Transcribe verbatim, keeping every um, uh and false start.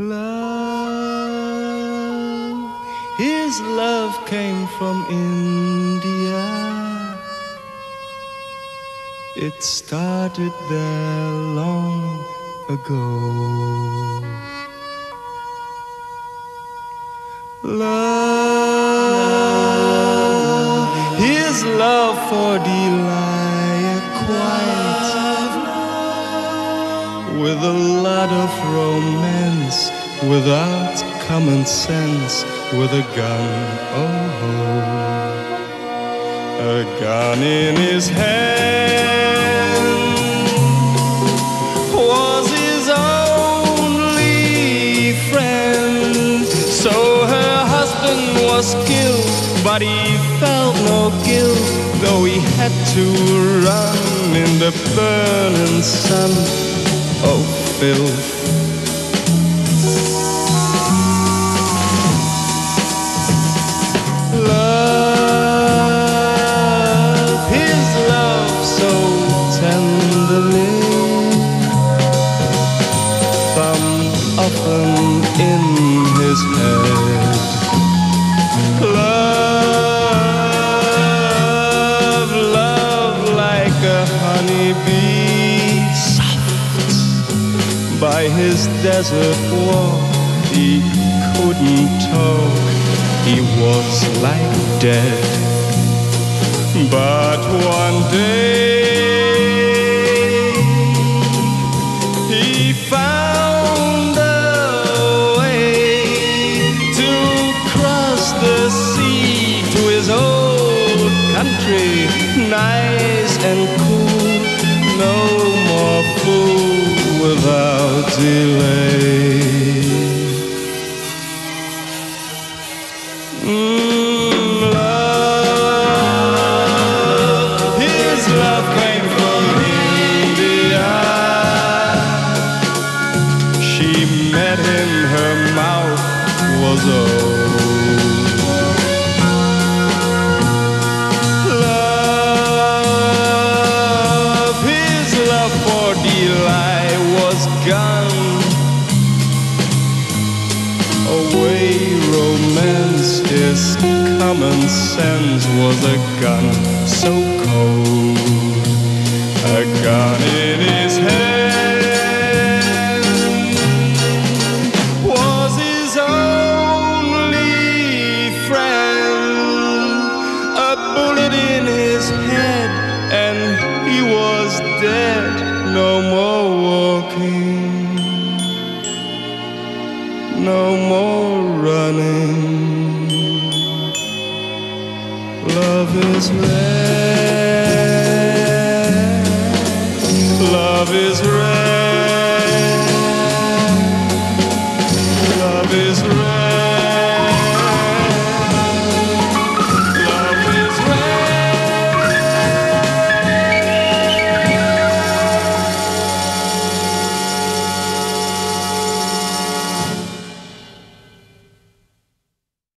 Love, his love came from India. It started there long ago. Love, his love for Delia quiet, with a lot of romance, without common sense, with a gun, oh, oh, a gun in his hand. Killed, but he felt no guilt, though he had to run in the burning sun. Oh, Phil. Love, his love so tenderly thumbed up and in his head. Love, love like a honeybee, soft. By his desert walk, he couldn't talk. He was like dead. But one day he found a way to cross the sea to his old country, nice and cool, no more fool without delay. Mm, love, his love came from India. She met him, her mouth was old. His common sense was a gun so cold, a gun in his hand was his only friend. A bullet in his head and he was dead, no more walking, no more running. Love is red, love is red, love is red.